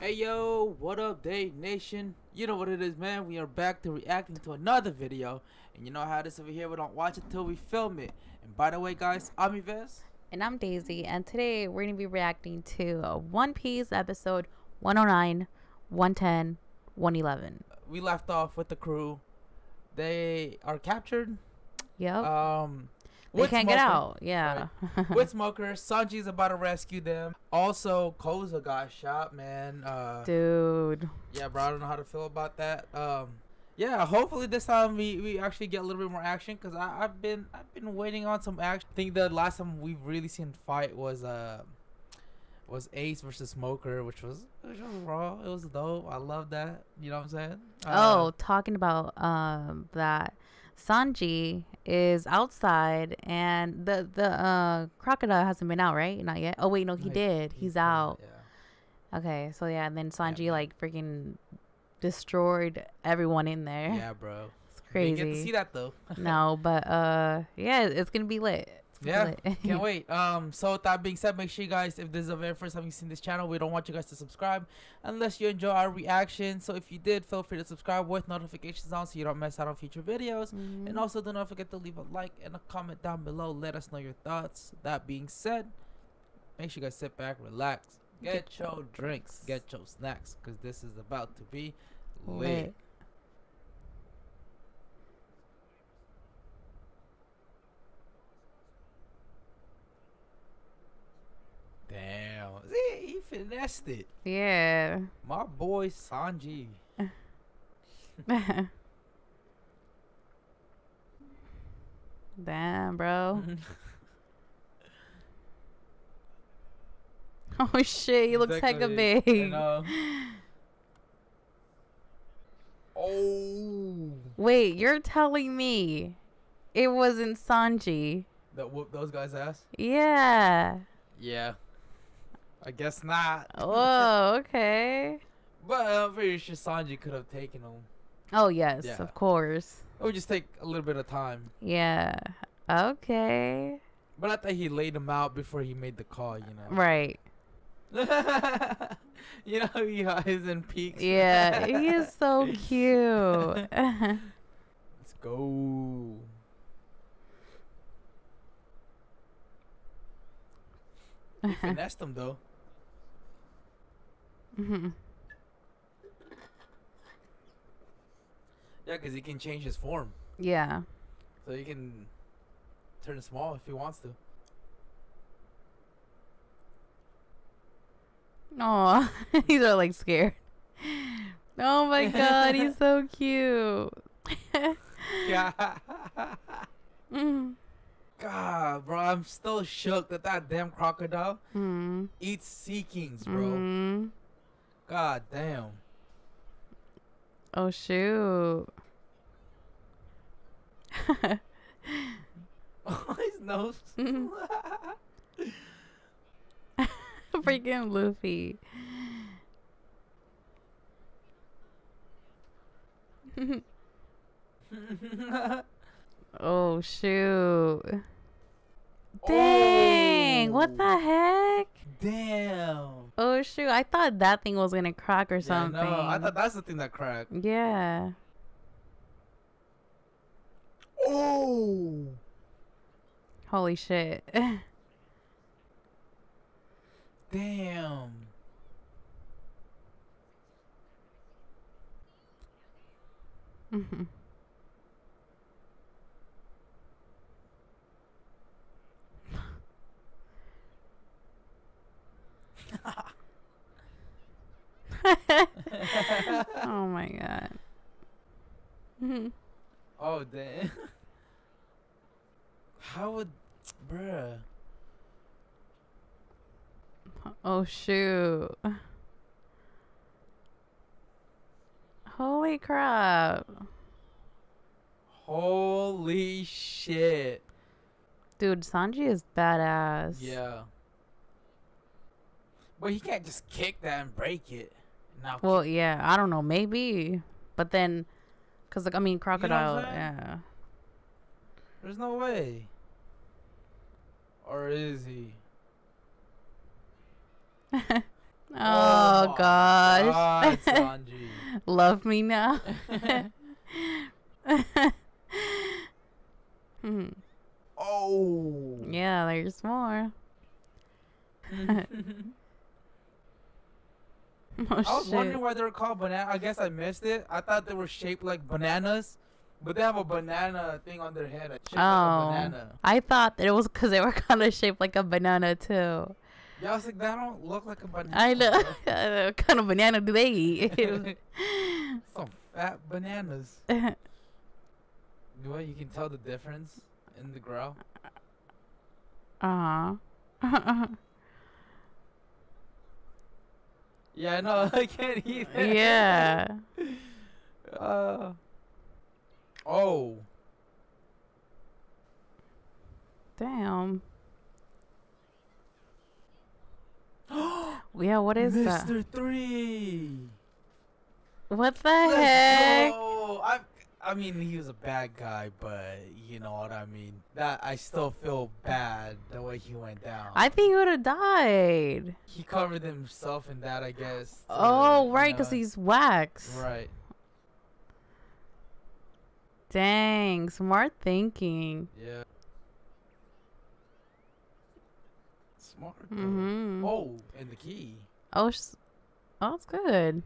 Hey yo, what up Day Nation? You know what it is, man. We are back to reacting to another video. And you know how this over here, we don't watch it till we film it. And by the way guys, I'm Yves. And I'm Daisy. And today we're going to be reacting to One Piece episode 109, 110, 111. We left off with the crew. They are captured. Yep. They can't get out. Yeah. Right. With Smoker, Sanji's about to rescue them. Also, Koza got shot, man. Dude. Yeah, bro. I don't know how to feel about that. Yeah. Hopefully this time we actually get a little bit more action, cause I've been waiting on some action. I think the last time we've really seen fight was Ace versus Smoker, which was raw. It was dope. I love that. You know what I'm saying? Oh, talking about that. Sanji is outside, and the crocodile hasn't been out, right? Not yet. Oh wait, no, he did. He's out. Yeah. Okay, so yeah, and then Sanji like freaking destroyed everyone in there. Yeah, bro. It's crazy. Didn't get to see that though. No, but yeah, it's gonna be lit. Yeah, can't wait. So with that being said, make sure you guys, if this is the very first time you've seen this channel, we don't want you guys to subscribe unless you enjoy our reaction. So if you did, feel free to subscribe with notifications on so you don't miss out on future videos. And also do not forget to leave a like and a comment down below. Let us know your thoughts. That being said, make sure you guys sit back, relax, get your drinks, get your snacks, because this is about to be lit. Damn, see, he finessed it. Yeah. My boy Sanji. Damn, bro. Oh shit, he looks like a big. I know. Oh. Wait, you're telling me it wasn't Sanji that whooped those guys' ass? Yeah. Yeah. I guess not. Oh, okay. But I'm pretty sure Sanji could have taken him. Oh, yes, yeah. Of course. It would just take a little bit of time. Yeah. Okay. But I thought he laid him out before he made the call, you know? Right. You know, he is in peaks. Yeah, he is so cute. Let's go. He finessed him, though. Yeah, because he can change his form. Yeah. So he can turn small if he wants to. Aw, he's all like scared. Oh my god, he's so cute. Yeah. God, bro, I'm still shook that damn crocodile eats sea kings, bro. God damn. Oh shoot. Oh, his nose. Freaking Luffy. Oh shoot. Dang, oh. What the heck? Damn. Oh shoot, I thought that thing was gonna crack or something. No, I thought that's the thing that cracked. Yeah. Oh. Holy shit. Damn. Oh my god. Oh damn. How would, bruh. Oh shoot. Holy crap. Holy shit. Dude, Sanji is badass. Yeah. But he can't just kick that and break it. No. Well, yeah, I don't know, maybe. But then, because, like, I mean, crocodile, you know, yeah. There's no way. Or is he? Oh gosh. God, Sanji. Love me now. Oh. Yeah, there's more. Oh, I was wondering why they were called banana. I guess I missed it. I thought they were shaped like bananas, but they have a banana thing on their head. Shaped like a banana. I thought that it was because they were kind of shaped like a banana too. Yeah, I was like, that don't look like a banana. I know. What kind of banana do they eat? Some fat bananas. Well, you can tell the difference in the grow. Yeah, no, I can't eat it. Yeah. Oh. Damn. Yeah, what is that? Mr. Three. What the heck? Go. I mean, he was a bad guy, but you know what I mean. That I still feel bad the way he went down. I think he would have died. He covered himself in that, I guess. Oh, right, because he's wax. Right. Dang, smart thinking. Yeah. Smart. Mm-hmm. Oh, and the key. Oh, oh, that's good.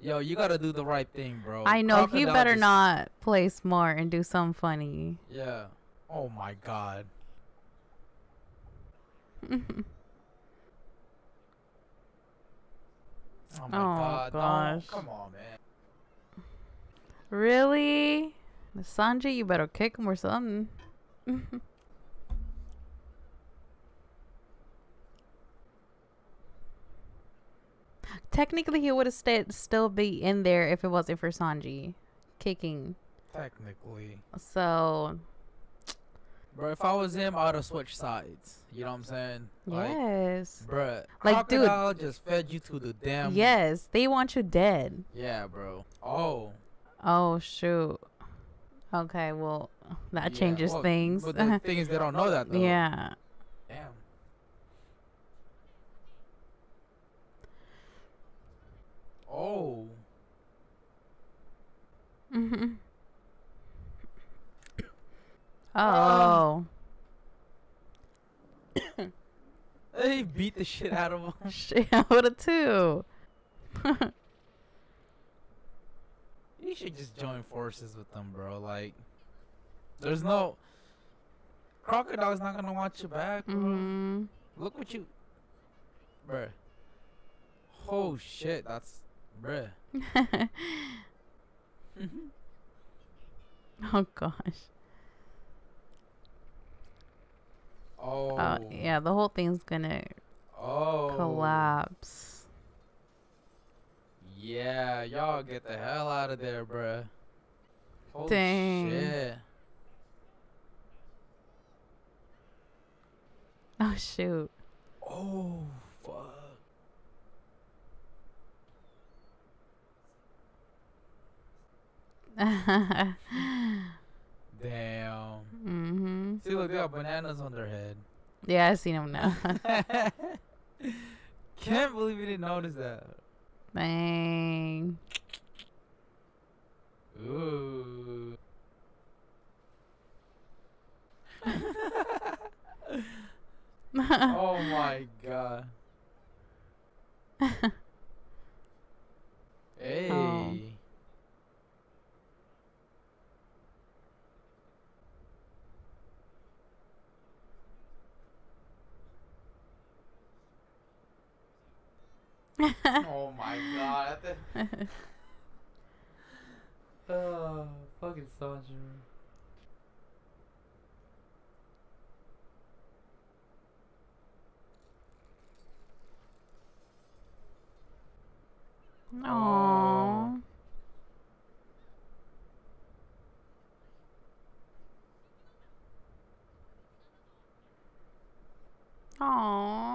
Yo, you gotta do the right thing, bro. I know. Crocodile, he better not play smart and do something funny. Yeah. Oh my god. Oh my gosh. Come on, man. Really? Sanji, you better kick him or something. Technically, he would have still be in there if it wasn't for Sanji kicking. Technically. So. Bro, if I was him, I would have switched sides. You know what I'm saying? Like, yes. Bro, like, Crocodile, dude, just fed you to the damn. Yes, they want you dead. Yeah, bro. Oh. Oh, shoot. Okay, well, that changes things. But the thing is, they don't know that, though. Yeah. Damn. Oh. Mhm. Oh. They beat the shit out of him. Shit, I would've too. You should just join forces with them, bro. Like, there's no. Crocodile's not gonna want you back, bro. Mm. Look what you. Bruh. Oh shit, that's. Bruh. Oh gosh. Oh. Yeah, the whole thing's gonna collapse. Yeah, y'all get the hell out of there, bruh. Holy shit. Oh shoot. Oh fuck. Damn. Mm-hmm. See, look, they got bananas on their head. Yeah, I seen them now. Can't believe you didn't notice that. Bang. Ooh. Oh my god. Hey. Oh. Oh my god. Oh, fucking Sanji. Aww. Aww.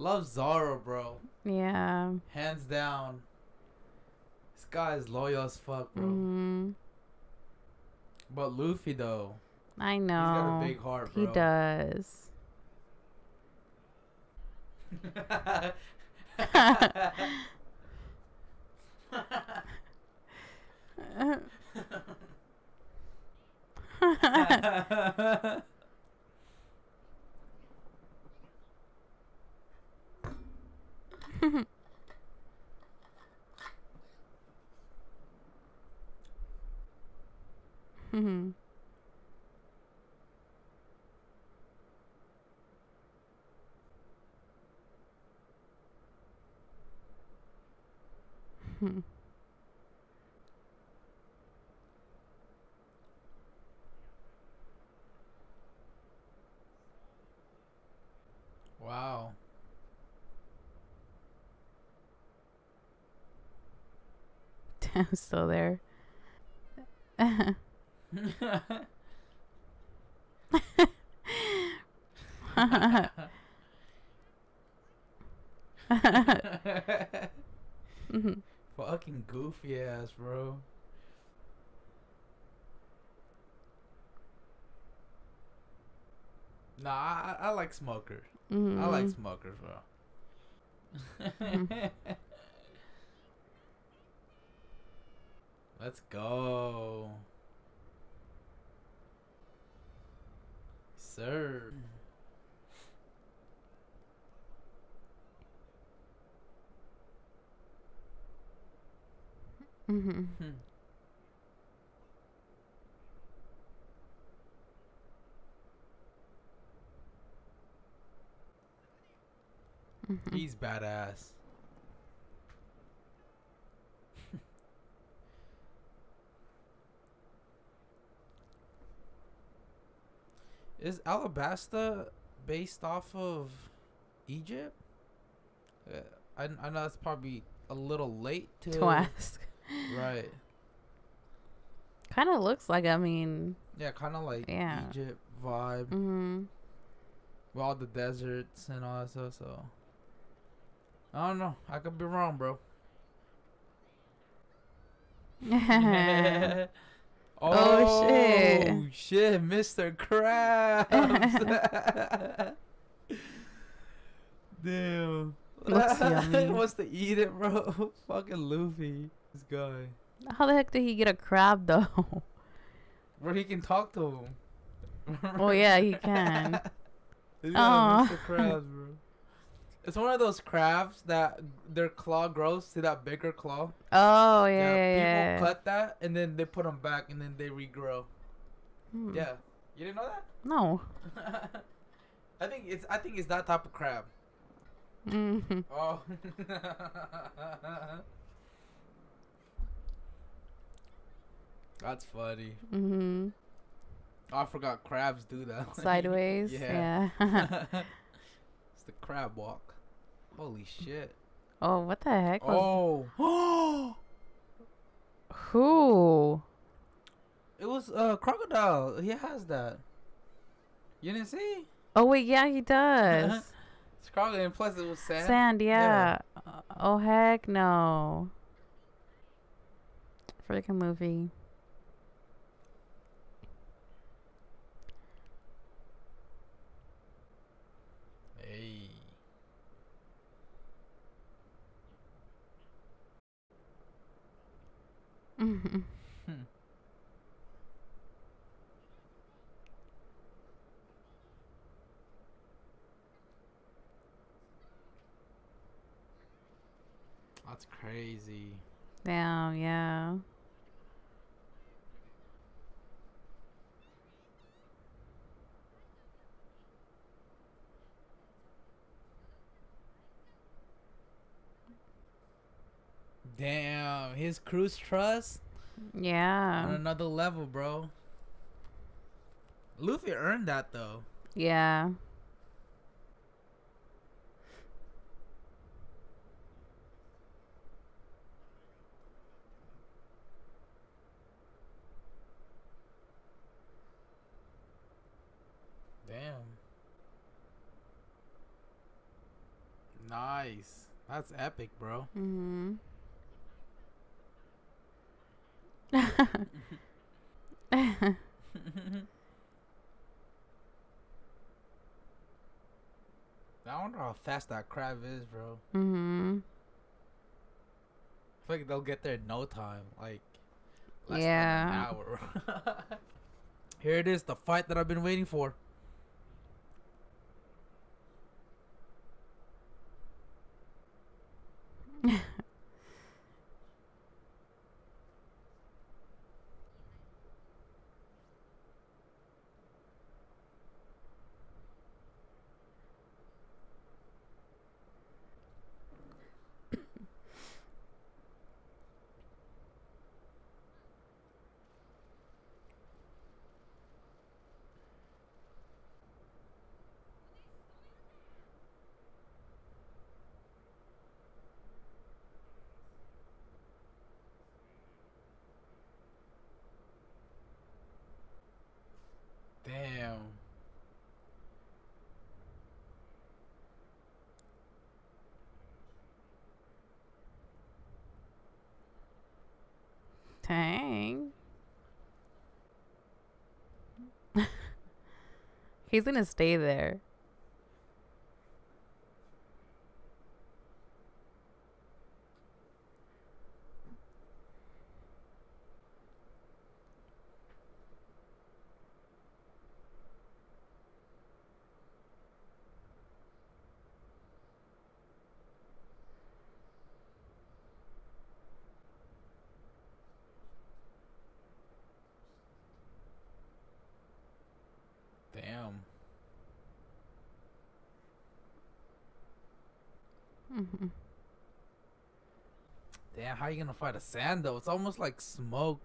Love Zoro, bro. Yeah. Hands down. This guy is loyal as fuck, bro. Mm-hmm. But Luffy, though. I know. He's got a big heart, bro. He does. Wow. I'm still there. Fucking goofy ass, bro. Nah, I like Smokers. Mm-hmm. I like Smokers, bro. Mm-hmm. Let's go. Sir. Mm-hmm. Mm-hmm. He's badass. Is Alabasta based off of Egypt? I know that's probably a little late to ask. Right. Kind of looks like, I mean. Yeah, kind of like Egypt vibe. Mm-hmm. With all the deserts and all that stuff, so. I don't know. I could be wrong, bro. Oh shit. Oh shit, Mr. Krabs. Damn. He wants to eat it, bro. Fucking Luffy. This guy. How the heck did he get a crab, though? Where he can talk to him. Oh, yeah, he can. He's got Mr. Krabs, bro. It's one of those crabs that their claw grows to that bigger claw. Oh, yeah, yeah. People cut that, and then they put them back, and then they regrow. Hmm. Yeah. You didn't know that? No. I think it's that type of crab. Mm-hmm. Oh. That's funny. Mm-hmm. Oh, I forgot crabs do that. Sideways? Yeah. It's the crab walk. Holy shit. Oh, what the heck? Oh. Who? It was Crocodile. He has that. You didn't see? Oh, wait. Yeah, he does. It's Crocodile. And plus, it was sand. Sand, yeah. Oh, heck no. Freaking movie. Mm-hmm. That's crazy. Damn, yeah. Damn, his cruise trust? Yeah. On another level, bro. Luffy earned that, though. Yeah. Damn. Nice. That's epic, bro. Mm-hmm. I wonder how fast that crab is, bro. Mm-hmm. I feel like they'll get there in no time. Like, less than an hour. Here it is, the fight that I've been waiting for. Dang. He's gonna stay there. Damn, how are you gonna fight a sand though? It's almost like smoke.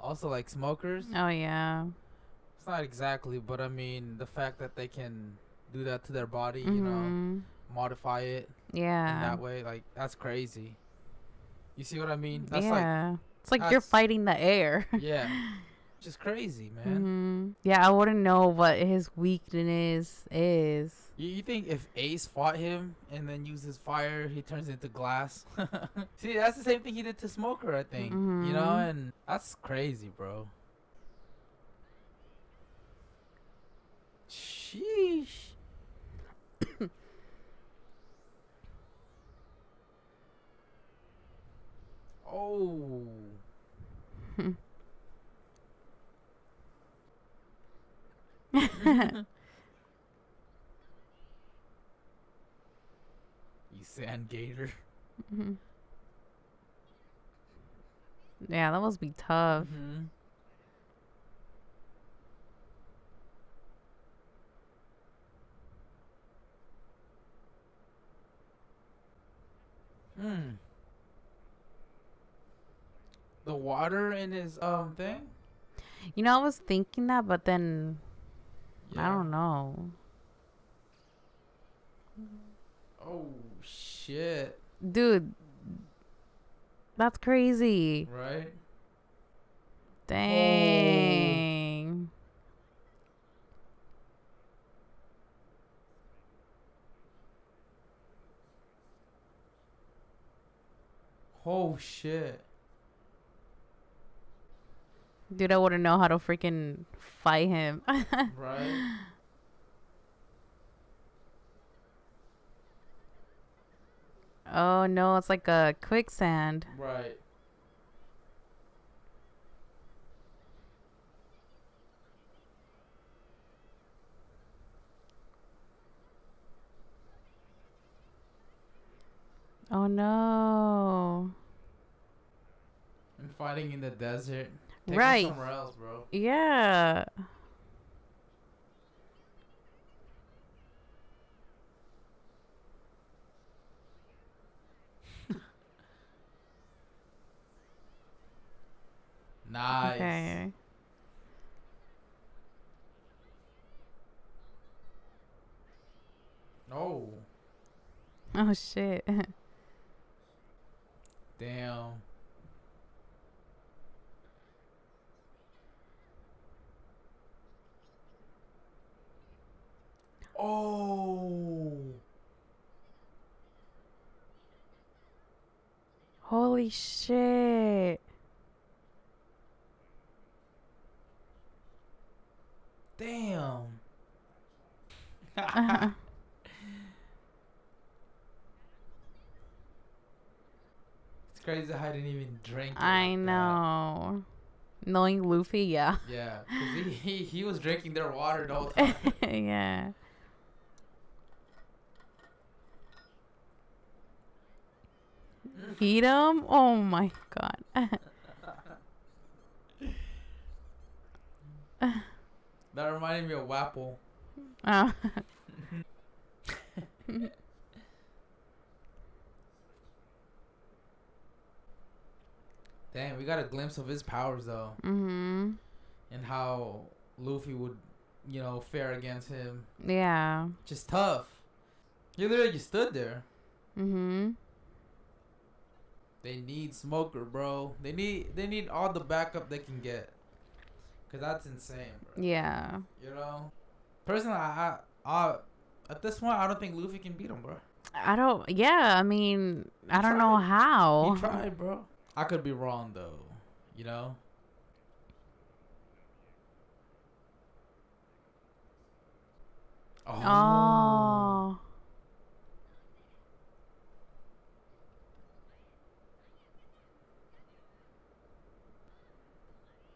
Also like smokers. Oh yeah. It's not exactly, but I mean the fact that they can do that to their body, you know, modify it. Yeah. In that way, like that's crazy. You see what I mean? That's like it's like you're fighting the air. Yeah. Just crazy, man. Yeah, I wouldn't know what his weakness is. You think if Ace fought him and then uses fire, he turns into glass? See, that's the same thing he did to Smoker, I think. You know, and that's crazy, bro. Sheesh. Oh. You sand gator. Yeah, that must be tough. The water in his thing? You know, I was thinking that, but then I don't know. Oh shit, dude, that's crazy, right? Dang. Oh shit, dude, I wouldn't know how to freaking fight him. Right. Oh no, it's like a quicksand. Right. Oh no. And fighting in the desert. Take him somewhere else, bro. Yeah. Nice. Okay. No. Oh shit. Damn. Oh. Holy shit. Damn. Uh-huh. It's crazy how I didn't even drink. I know. That. Knowing Luffy, yeah. Yeah, because he was drinking their water the whole time. Yeah. Eat him? Oh my god. That reminded me of Wapple. Oh. Damn, we got a glimpse of his powers though. Mm-hmm. And how Luffy would, you know, fare against him. Yeah. Just tough. You literally just stood there. Mm-hmm. They need Smoker, bro. They need all the backup they can get. Cause that's insane, bro. Yeah. You know, personally, I at this point, I don't think Luffy can beat him, bro. I don't. Yeah, I mean, I don't know how. He tried, bro. I could be wrong though. You know. Oh. Aww.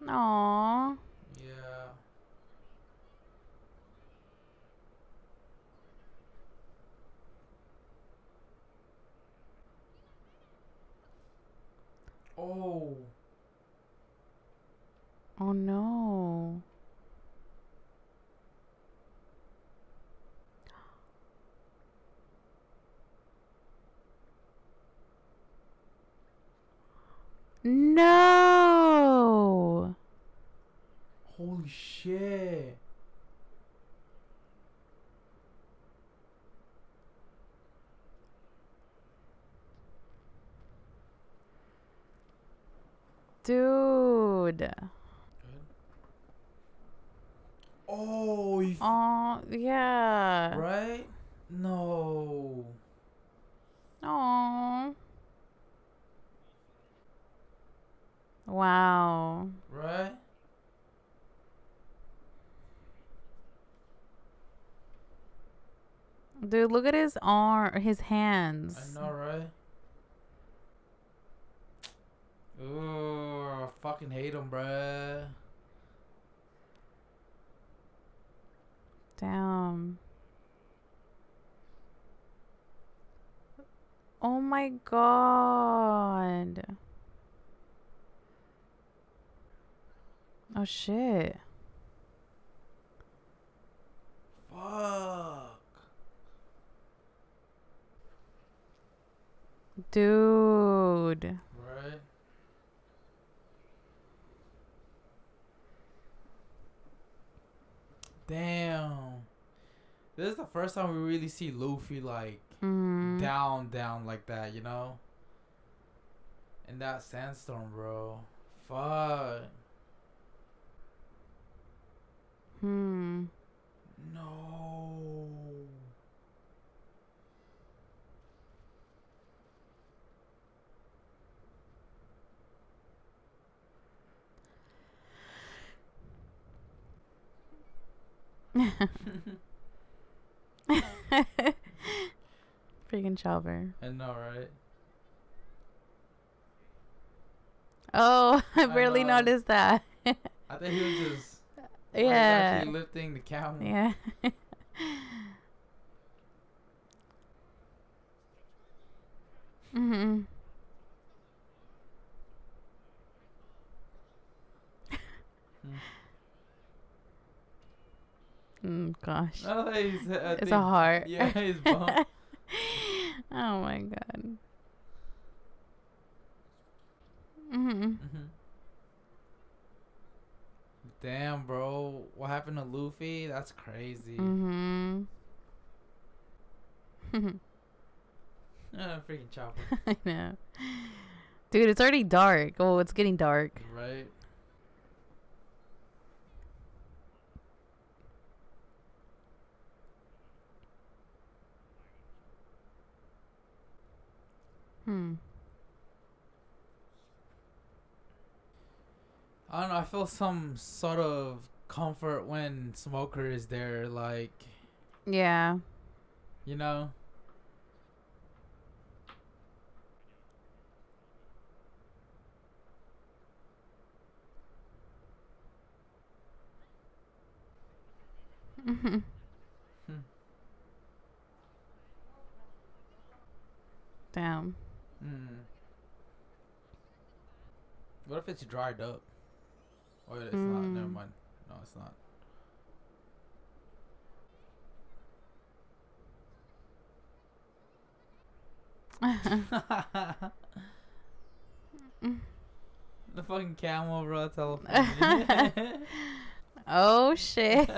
Yeah. Oh. Oh no. No. Holy shit. Dude. Good. Oh, yeah. Right? No. Oh. Wow. Right? Dude, look at his arm, his hands. I know, right? Ooh, I fucking hate him, bruh. Damn. Oh my god. Oh shit. Fuck. Dude. Right. Damn. This is the first time we really see Luffy like down like that, you know? In that sandstorm, bro. Fuck. Hmm. No. Freaking Chopper. I know, right? Oh, I barely noticed that. I think he was just yeah, actually lifting the camera. Yeah. Mm-hmm. Gosh. Oh, it's a heart. Yeah, his bump. Oh my god. Mm-hmm. Mm-hmm. Damn, bro. What happened to Luffy? That's crazy. Mm-hmm. Freaking Chopper. I know. Dude, it's already dark. Oh, it's getting dark. Right. I don't know, I feel some sort of comfort when Smoker is there, like. Yeah. You know? Mm-hmm. Damn. What if it's dried up? Or it's not. Never mind. No, it's not. The fucking camel, bro. Telephone. Oh shit.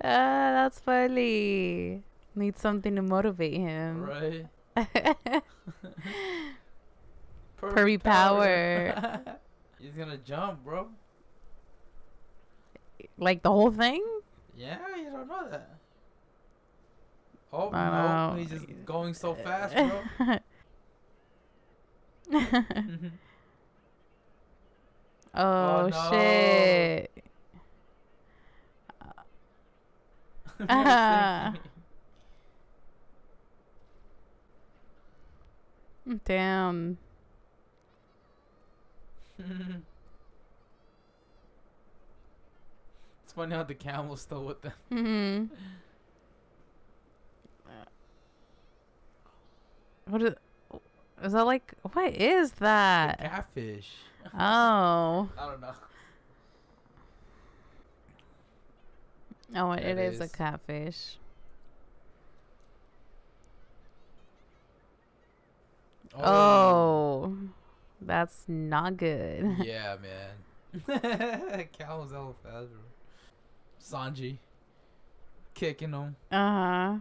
That's funny. Need something to motivate him. Right. Purry power. He's gonna jump, bro. Like the whole thing? Yeah, you don't know that. Oh no, he's just going so fast, bro. Oh no. Shit. Damn. It's funny how the camel's still with them. What is that like? What is that? The catfish. Oh. I don't know. Oh, it is a catfish. Oh, that's not good. Yeah, man. Cow was hella fast, bro. Sanji kicking him. Oh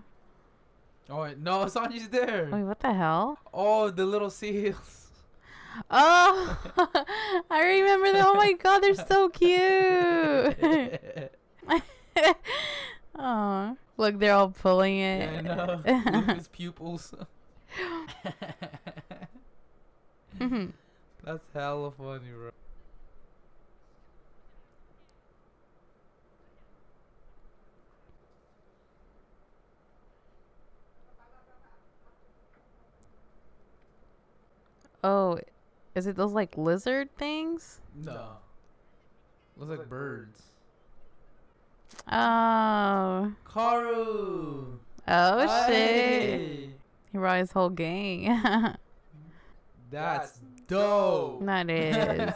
wait, no, Sanji's there. Wait, what the hell? Oh, the little seals. Oh, I remember that. Oh my god, they're so cute. Oh, look, they're all pulling it. Yeah, I know. His pupils. That's hella funny, bro. Oh, is it those like lizard things? No, looks like birds. Oh, Karu. Oh, aye. Shit, he brought his whole gang. That's dope. That is.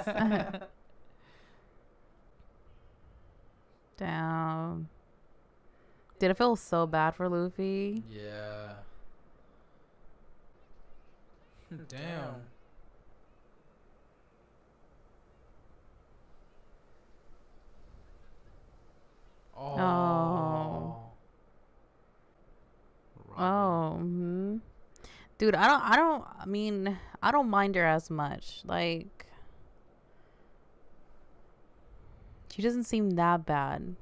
Damn. Did it feel so bad for Luffy? Yeah. Damn. Oh. Oh. Right. Oh. Mm-hmm. Dude, I mean, I don't mind her as much. Like, she doesn't seem that bad.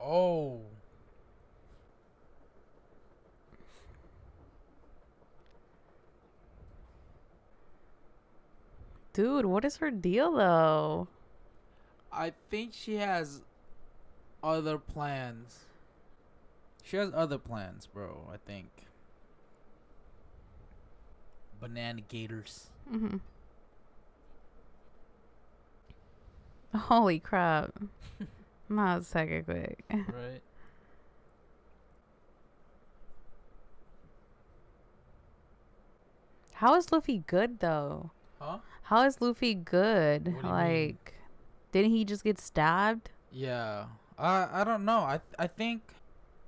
Oh. Dude, what is her deal though? I think she has other plans. She has other plans, bro, I think. Banana gators. Holy crap. Miles second quick. Right. How is Luffy good though? Huh? How is Luffy good? Like, didn't he just get stabbed? Yeah. I don't know. I think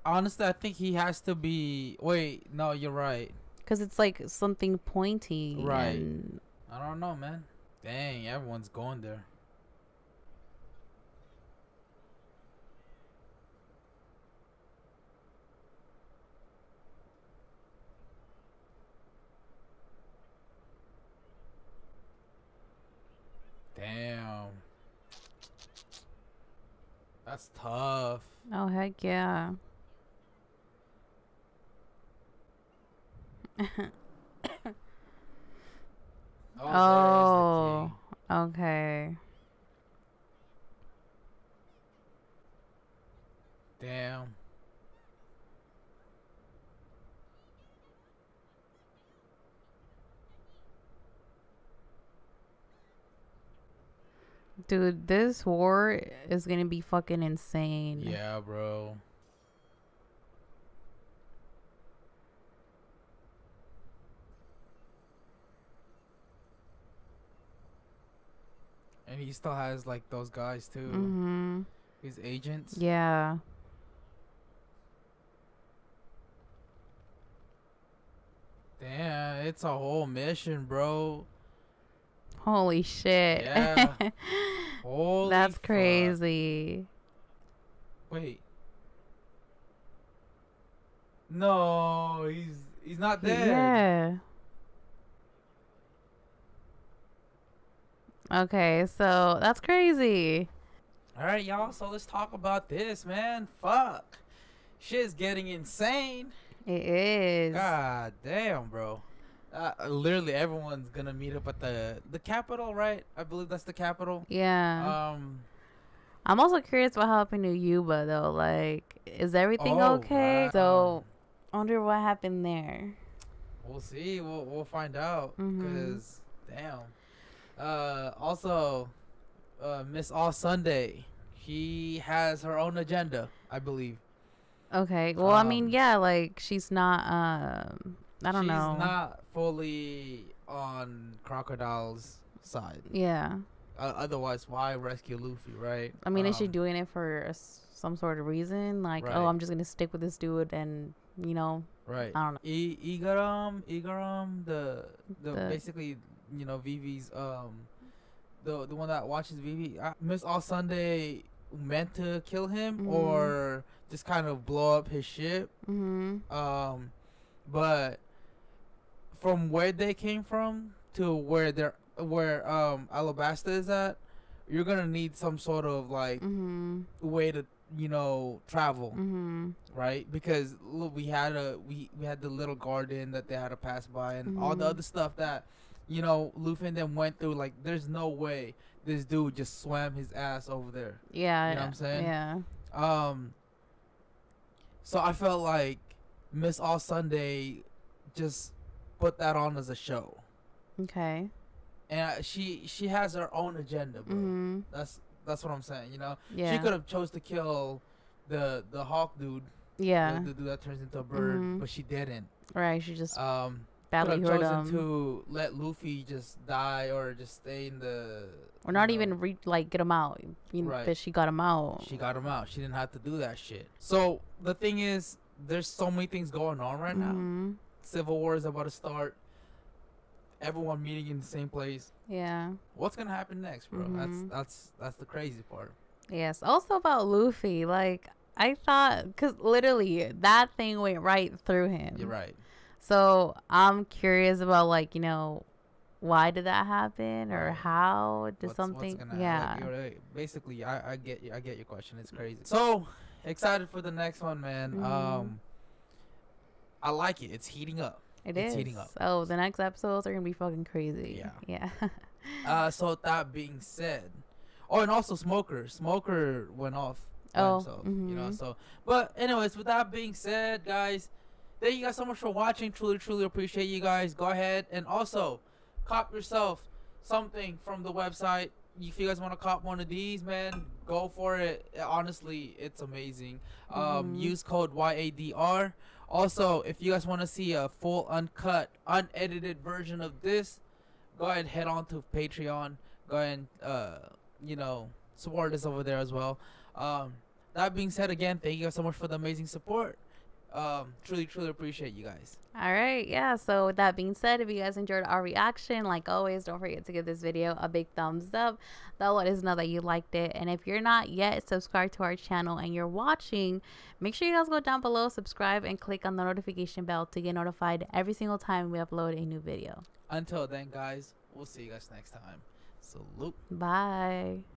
honestly I think he has to be. Wait, no, you're right. Cause it's like something pointy. Right. And... I don't know, man. Dang, everyone's going there. That's tough. Oh, heck yeah. Oh, okay. Damn. Dude, this war is gonna be fucking insane. Yeah, bro. And he still has like those guys too. Mm-hmm. His agents. Yeah. Damn, it's a whole mission, bro. Holy shit. Yeah. Holy That's fuck. Crazy. Wait. No, he's not dead. Yeah. Okay, so that's crazy. All right, y'all. So let's talk about this, man. Fuck. Shit's getting insane. It is. God damn, bro. Literally everyone's gonna meet up at the capital, right? I believe that's the capital. Yeah. I'm also curious what happened to Yuba, though. Like, is everything okay? Wow. So, I wonder what happened there. We'll see. We'll find out. Mm-hmm. 'Cause, damn. Also, Miss All Sunday, she has her own agenda, I believe. Okay. Well, I mean, yeah, like she's not. I don't know. She's not fully on Crocodile's side. Yeah. Otherwise, why rescue Luffy, right? I mean, is she doing it for some sort of reason? Like, right. Oh, I'm just gonna stick with this dude, and you know. Right. I don't know. Igaram, the basically. You know, Vivi's the one that watches Vivi. Miss All Sunday meant to kill him, mm-hmm. or just kind of blow up his ship. Mm-hmm. But from where they came from to where Alabasta is at, you're gonna need some sort of like mm-hmm. way to travel, mm-hmm. right? Because look, we had the little garden that they had to pass by, and mm-hmm. all the other stuff that. You know, Luffy and them went through, like, there's no way this dude just swam his ass over there. Yeah. You know what I'm saying? Yeah. So I felt like Miss All Sunday just put that on as a show. Okay. And she has her own agenda, bro. Mm-hmm. That's what I'm saying, you know? Yeah. She could have chose to kill the hawk dude. Yeah. The dude that turns into a bird, mm-hmm. but she didn't. Right, she just... Could have chosen to let Luffy just die or just stay in the... Or not even, get him out. You know, right. But she got him out. She got him out. She didn't have to do that shit. So, the thing is, there's so many things going on right mm-hmm. now. Civil War is about to start. Everyone meeting in the same place. Yeah. What's going to happen next, bro? Mm-hmm. That's the crazy part. Yes. Also about Luffy, like, I thought... Because literally, that thing went right through him. You're right. So I'm curious about why did that happen or how did Basically, I get your question. It's crazy. So excited for the next one, man. Mm-hmm. I like it. It's heating up. It's heating up. Oh, the next episodes are gonna be fucking crazy. Yeah. Yeah. So that being said, and also Smoker went off by himself. Mm-hmm. So, but anyways, with that being said, guys. Thank you guys so much for watching. Truly, truly appreciate you guys. Go ahead and also cop yourself something from the website. If you guys want to cop one of these, man, go for it. Honestly, it's amazing. Use code YADR. Also, if you guys want to see a full uncut, unedited version of this, go ahead and head on to Patreon. Go ahead and, support us over there as well. That being said, again, thank you guys so much for the amazing support. Truly, truly appreciate you guys. All right. Yeah. So with that being said, if you guys enjoyed our reaction, like always, don't forget to give this video a big thumbs up. That'll let us know that you liked it. And if you're not yet subscribed to our channel and you're watching, make sure you guys go down below, subscribe, and click on the notification bell to get notified every single time we upload a new video. Until then, guys, we'll see you guys next time. Salute. Bye.